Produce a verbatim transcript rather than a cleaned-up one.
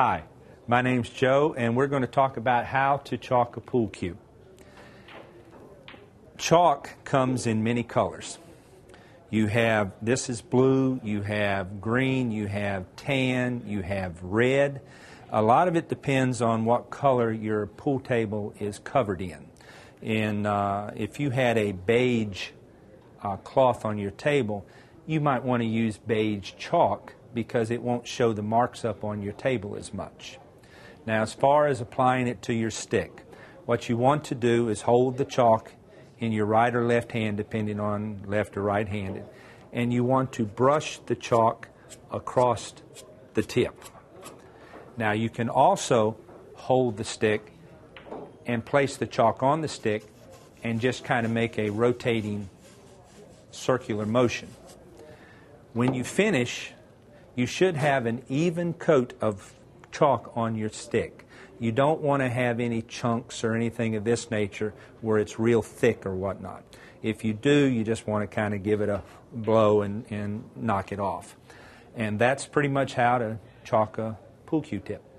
Hi, my name's Joe, and we're going to talk about how to chalk a pool cue. Chalk comes in many colors. You have, this is blue, you have green, you have tan, you have red. A lot of it depends on what color your pool table is covered in. And uh, if you had a beige uh, cloth on your table, you might want to use beige chalk because it won't show the marks up on your table as much. Now, as far as applying it to your stick, what you want to do is hold the chalk in your right or left hand, depending on left or right-handed, and you want to brush the chalk across the tip. Now, you can also hold the stick and place the chalk on the stick and just kind of make a rotating circular motion. When you finish, you should have an even coat of chalk on your stick. You don't want to have any chunks or anything of this nature where it's real thick or whatnot. If you do, you just want to kind of give it a blow and, and knock it off. And that's pretty much how to chalk a pool cue tip.